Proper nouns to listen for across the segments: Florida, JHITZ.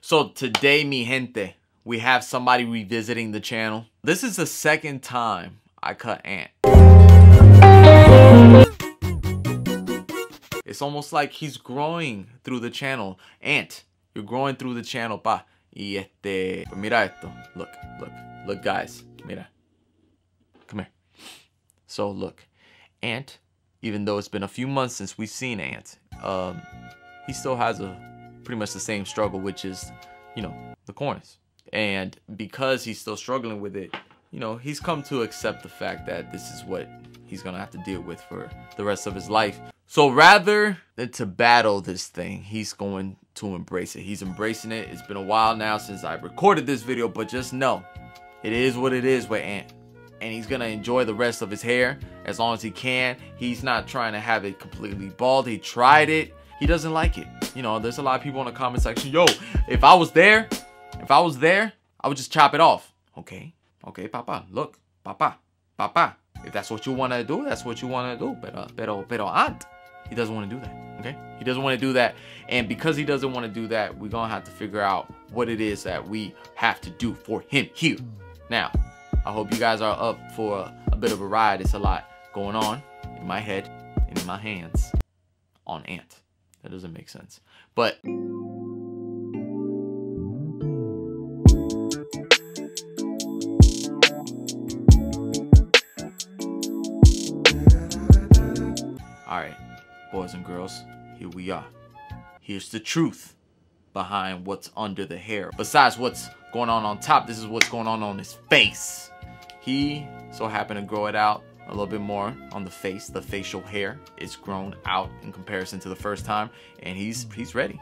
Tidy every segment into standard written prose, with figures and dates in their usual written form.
So today, mi gente, we have somebody revisiting the channel. This is the second time I cut Ant. It's almost like he's growing through the channel. Ant, you're growing through the channel, pa. Y este, mira esto. Look, look, look, guys. Mira. Come here. So look, Ant, even though it's been a few months since we've seen Ant, he still has pretty much the same struggle, which is, you know, the corns. And because he's still struggling with it, you know, he's come to accept the fact that this is what he's gonna have to deal with for the rest of his life. So rather than to battle this thing, he's going to embrace it. He's embracing it. It's been a while now since I've recorded this video, but just know, it is what it is with Ant. And he's gonna enjoy the rest of his hair as long as he can. He's not trying to have it completely bald. He tried it. He doesn't like it. You know, there's a lot of people in the comment section, yo, if I was there, I would just chop it off. Okay, okay, papa, look, papa. If that's what you wanna do, that's what you wanna do. Pero Ant, he doesn't want to do that, okay? He doesn't want to do that. And because he doesn't want to do that, we're going to have to figure out what it is that we have to do for him here. Now, I hope you guys are up for a bit of a ride. It's a lot going on in my head and in my hands on Ant. That doesn't make sense. But all right. Boys and girls, here we are. Here's the truth behind what's under the hair. Besides what's going on top, this is what's going on his face. He so happened to grow it out a little bit more on the face. The facial hair is grown out in comparison to the first time, and he's ready.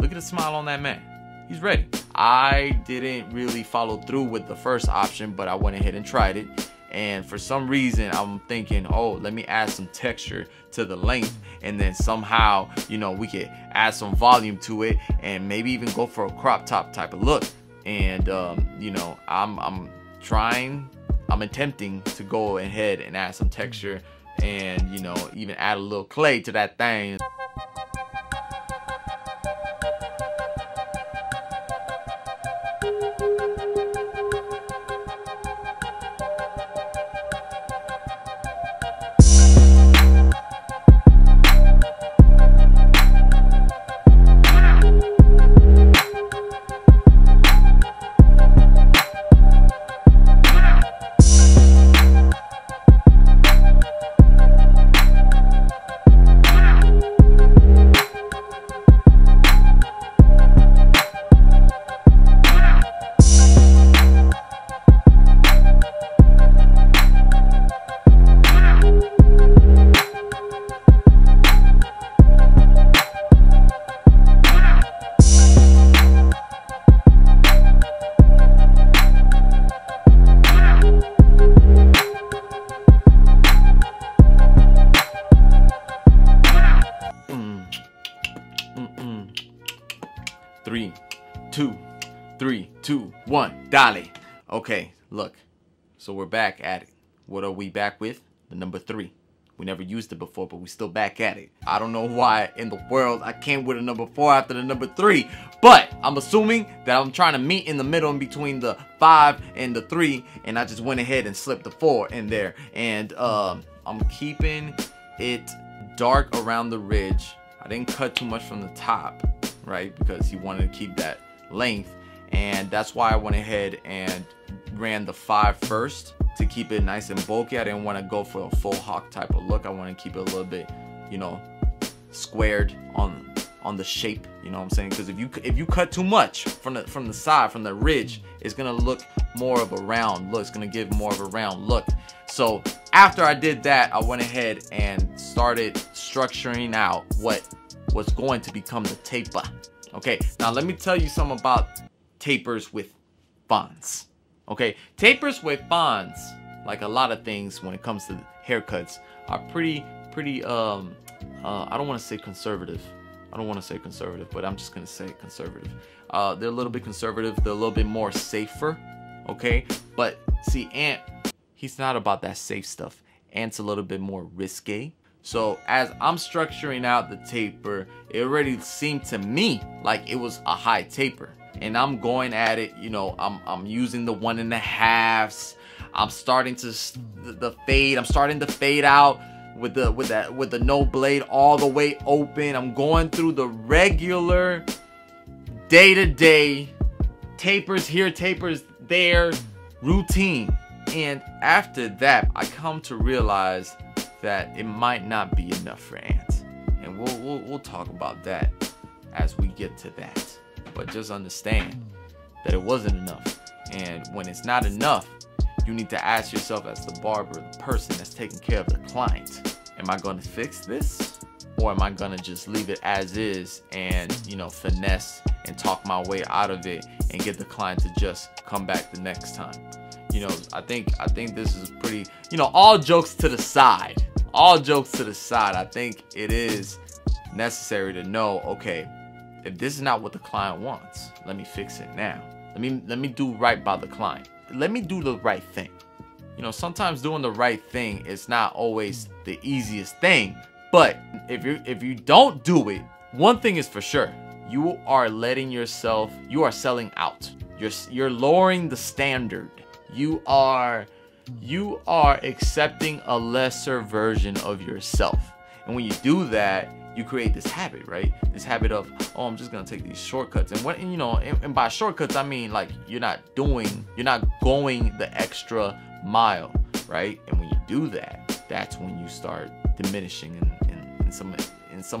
Look at the smile on that man. He's ready. I didn't really follow through with the first option, but I went ahead and tried it. And for some reason, I'm thinking, oh, let me add some texture to the length, and then somehow, you know, we could add some volume to it, and maybe even go for a crop top type of look. And you know, I'm attempting to go ahead and add some texture, and you know, even add a little clay to that thing. Three, two, one, Dolly. Okay, look, so we're back at it. What are we back with? The number 3. We never used it before, but we still back at it. I don't know why in the world I came with a number 4 after the number 3, but I'm assuming that I'm trying to meet in the middle in between the 5 and the 3, and I just went ahead and slipped the 4 in there. And I'm keeping it dark around the ridge. I didn't cut too much from the top, right? Because he wanted to keep that length. And that's why I went ahead and ran the 5 first to keep it nice and bulky. I didn't want to go for a full hawk type of look. I want to keep it a little bit, you know, squared on the shape. You know what I'm saying? Because if you cut too much from the side, from the ridge, it's gonna look more of a round look. It's gonna give more of a round look. So after I did that, I went ahead and started structuring out what was going to become the taper. Okay, now let me tell you something about tapers with fonds. Okay, tapers with fonds, like a lot of things when it comes to haircuts, are pretty I don't want to say conservative. I don't want to say conservative, but I'm just gonna say conservative. They're a little bit conservative. They're a little bit more safer. Okay, but see, Ant, he's not about that safe stuff. Ant's a little bit more risque. So as I'm structuring out the taper, it already seemed to me like it was a high taper. and I'm going at it, you know, I'm using the 1.5s. I'm starting to the fade. I'm starting to fade out with the no blade all the way open. I'm going through the regular day-to-day tapers here, tapers there routine. And after that, I come to realize that it might not be enough for ants. And we'll talk about that as we get to that. But just understand that it wasn't enough. And when it's not enough, you need to ask yourself as the barber, the person that's taking care of the client, am I gonna fix this? Or am I gonna just leave it as is and, you know, finesse and talk my way out of it and get the client to just come back the next time? You know, I think this is pretty, you know, all jokes to the side. All jokes to the side. I think it is necessary to know, okay, if this is not what the client wants, let me fix it now. Let me do right by the client. Let me do the right thing. You know, sometimes doing the right thing is not always the easiest thing. But if you don't do it, one thing is for sure. You are letting yourself, you are selling out. You're lowering the standard. You are accepting a lesser version of yourself. And when you do that, you create this habit, right? This habit of, oh, I'm just gonna take these shortcuts. And what, you know, and by shortcuts, I mean like you're not going the extra mile, right? And when you do that, that's when you start diminishing in some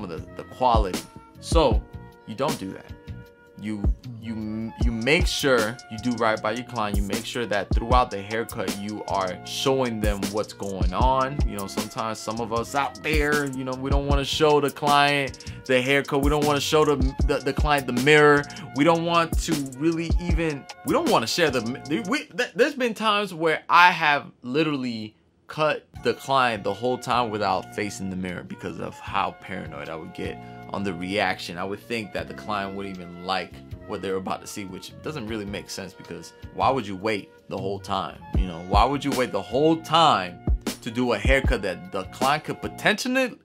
of the quality. So you don't do that. You make sure you do right by your client. You make sure that throughout the haircut, you are showing them what's going on. You know, sometimes some of us out there, you know, we don't want to show the client the haircut. We don't want to show the client the mirror. We don't want to really even, we don't want to share the, there's been times where I have literally cut the client the whole time without facing the mirror because of how paranoid I would get on the reaction. I would think that the client would even like what they were about to see, which doesn't really make sense, because why would you wait the whole time? You know, why would you wait the whole time to do a haircut that the client could potentially,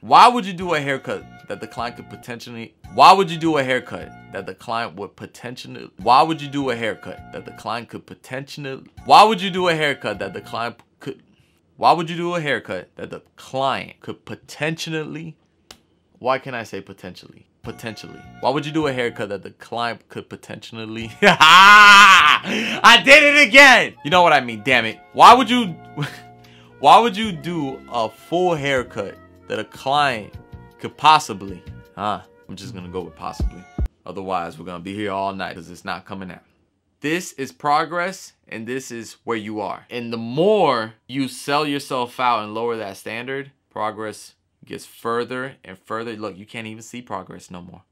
why would you do a haircut that the client would potentially, why would you do a haircut that the client could potentially, why can I say potentially? Potentially. Why would you do a haircut that the client could potentially, I did it again! You know what I mean, damn it. Why would you do a full haircut that a client could possibly, I'm just gonna go with possibly. Otherwise, we're gonna be here all night because it's not coming out. This is progress, and this is where you are. And the more you sell yourself out and lower that standard, progress gets further and further. Look, you can't even see progress no more.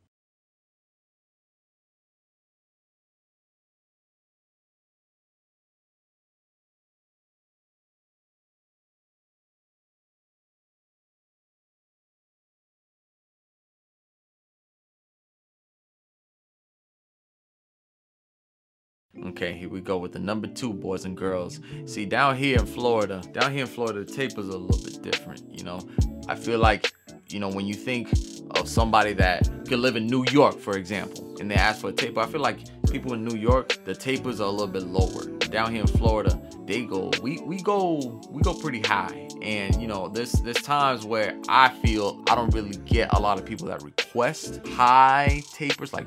Okay, here we go with the number 2, boys and girls. See, down here in Florida, the tapers are a little bit different, you know? I feel like, you know, when you think of somebody that could live in New York, for example, and they ask for a taper, I feel like people in New York, the tapers are a little bit lower. Down here in Florida, they go, we go pretty high. And, you know, there's times where I feel I don't really get a lot of people that request high tapers, like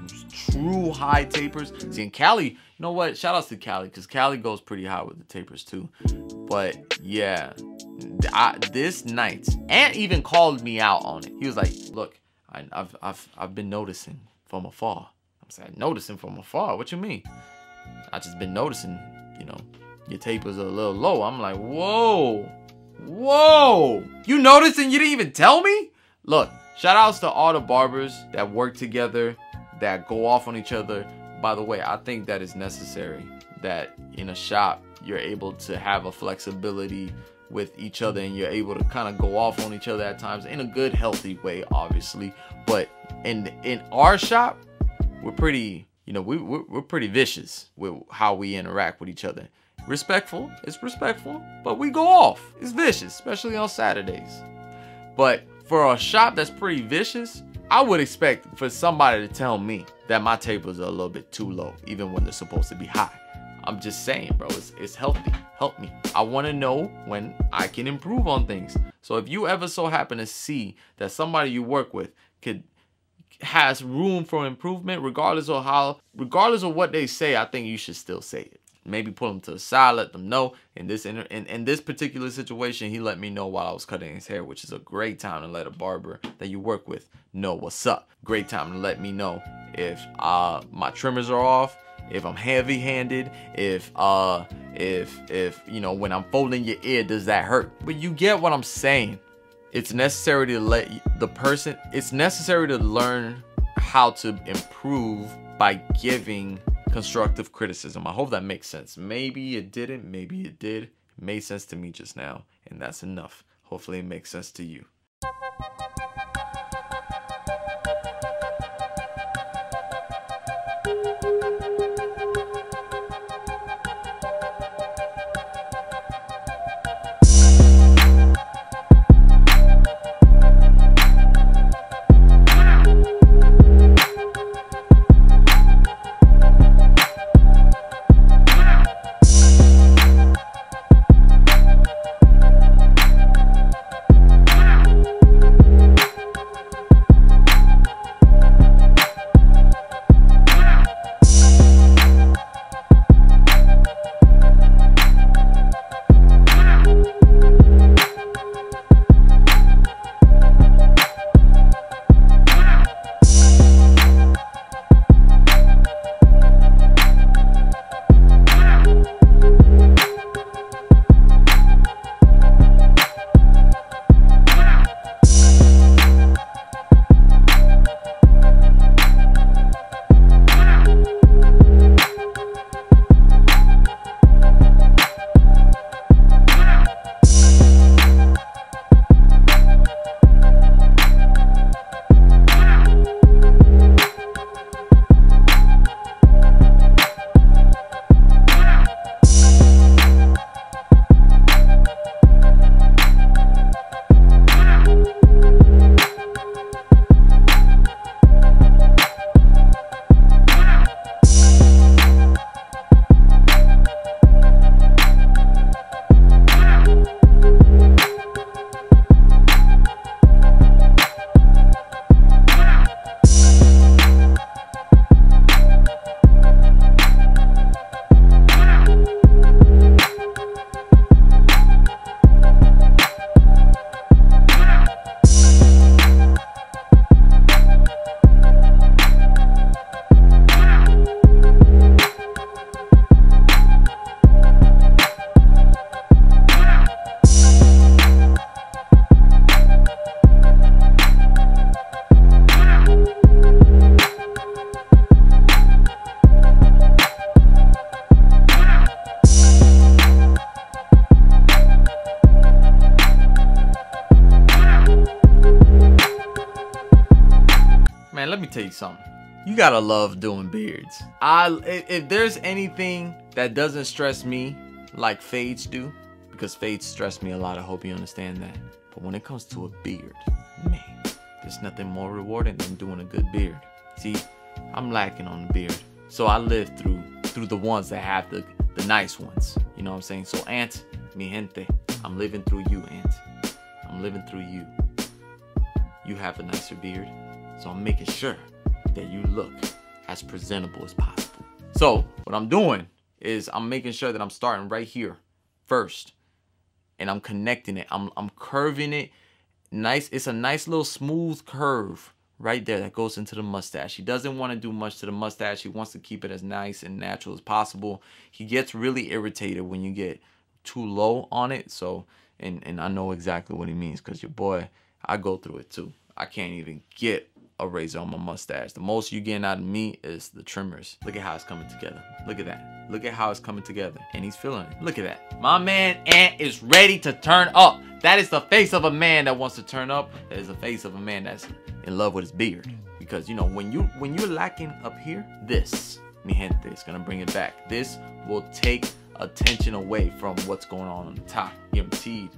true high tapers. See, in Cali, you know what? Shout outs to Cali, because Cali goes pretty high with the tapers too. But yeah, this night, Ant even called me out on it. He was like, "Look, I've been noticing from afar." I'm saying, "Noticing from afar? What you mean?" "I just been noticing, you know, your tapers are a little low." I'm like, "Whoa, you noticed and you didn't even tell me?" Look, shout outs to all the barbers that work together, that go off on each other. By the way, I think that is necessary, that in a shop, you're able to have a flexibility with each other and you're able to kind of go off on each other at times in a good, healthy way, obviously. But in our shop, we're pretty, you know, we're pretty vicious with how we interact with each other. Respectful, it's respectful, but we go off. It's vicious, especially on Saturdays. But for a shop that's pretty vicious, I would expect for somebody to tell me that my tables are a little bit too low, even when they're supposed to be high. I'm just saying, bro, it's healthy. Help me. I want to know when I can improve on things. So if you ever so happen to see that somebody you work with has room for improvement, regardless of what they say, I think you should still say it. Maybe pull them to the side, let them know. In this particular situation, he let me know while I was cutting his hair, which is a great time to let a barber that you work with know what's up. Great time to let me know if my trimmers are off, if I'm heavy-handed, if you know, when I'm folding your ear, does that hurt? But you get what I'm saying. It's necessary to It's necessary to learn how to improve by giving constructive criticism. I hope that makes sense. Maybe it didn't, maybe it did. It made sense to me just now, and that's enough. Hopefully it makes sense to you. Tell you something, you gotta love doing beards. If there's anything that doesn't stress me like fades do, because fades stress me a lot, I hope you understand that. But when it comes to a beard, man, there's nothing more rewarding than doing a good beard. See, I'm lacking on the beard, so I live through the ones that have the nice ones, you know what I'm saying? So aunt, mi gente, I'm living through you, aunt. I'm living through you. You have a nicer beard, so I'm making sure that you look as presentable as possible. So what I'm doing is I'm making sure that I'm starting right here first, and I'm connecting it. I'm curving it nice. It's a nice little smooth curve right there that goes into the mustache. He doesn't want to do much to the mustache. He wants to keep it as nice and natural as possible. He gets really irritated when you get too low on it. So, and I know exactly what he means, because your boy, I go through it too. I can't even get a razor on my mustache. The most you're getting out of me is the trimmers. Look at how it's coming together. Look at that. Look at how it's coming together. And he's feeling it. Look at that. My man Ant is ready to turn up. That is the face of a man that wants to turn up. That is the face of a man that's in love with his beard. Because you know, when you're lacking up here, this, mi gente, is gonna bring it back. This will take attention away from what's going on the top. Guaranteed.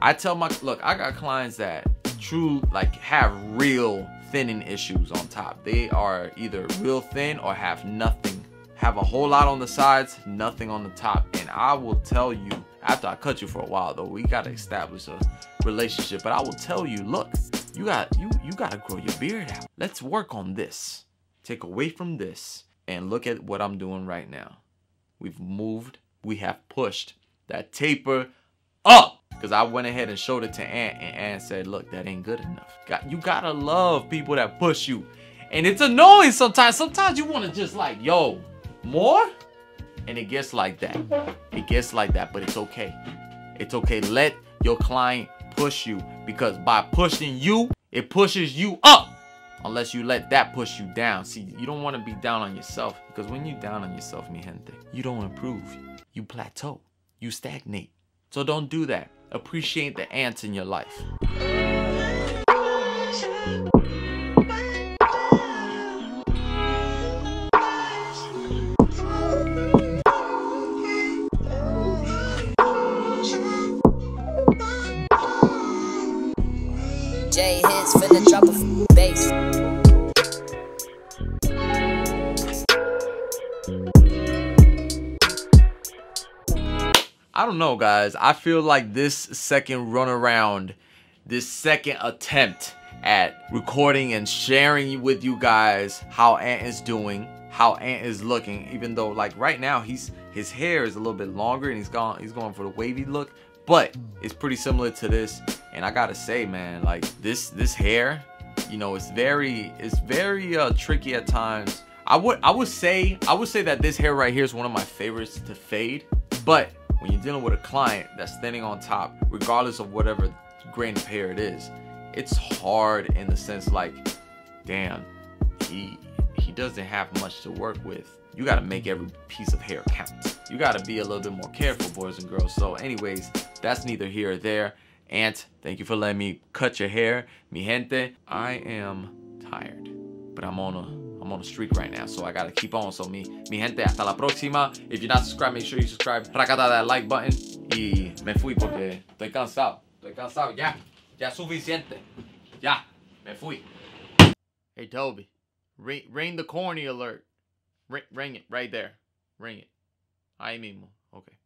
I tell my, look, I got clients that true, like have real thinning issues on top. They are either real thin or have nothing, have a whole lot on the sides, nothing on the top. And I will tell you, after I cut you for a while though, we gotta establish a relationship, but I will tell you, look, you gotta grow your beard out. Let's work on this. Take away from this and look at what I'm doing right now. We've moved, we have pushed that taper up. Cause I went ahead and showed it to Aunt, and Aunt said, look, that ain't good enough. You gotta love people that push you. And it's annoying sometimes. Sometimes you wanna just like, yo, more? And it gets like that. It gets like that, but it's okay. It's okay, let your client push you, because by pushing you, it pushes you up. Unless you let that push you down. See, you don't wanna be down on yourself, because when you're down on yourself, mi gente, you don't improve, you plateau, you stagnate. So don't do that. Appreciate the ants in your life. Jay Hits finna drop a bass. I don't know, guys. I feel like this second run around, this second attempt at recording and sharing with you guys how Ant is doing, how Ant is looking, even though like right now his hair is a little bit longer and he's going for the wavy look, but it's pretty similar to this. And I gotta say, man, like this hair, you know, it's very tricky at times. I would say that this hair right here is one of my favorites to fade, but when you're dealing with a client that's thinning on top, regardless of whatever grain of hair it is, it's hard in the sense like, damn, he doesn't have much to work with. You gotta make every piece of hair count. You gotta be a little bit more careful, boys and girls. So anyways, that's neither here or there. Aunt, thank you for letting me cut your hair. Mi gente, I am tired, but I'm on a streak right now, so I gotta keep on. So mi gente, hasta la próxima. If you're not subscribed, make sure you subscribe. Racata that like button. Y me fui porque estoy cansado, ya, ya suficiente, ya, me fui. Hey Toby, ring the corny alert, ring it right there, ring it. Ahí mismo, okay.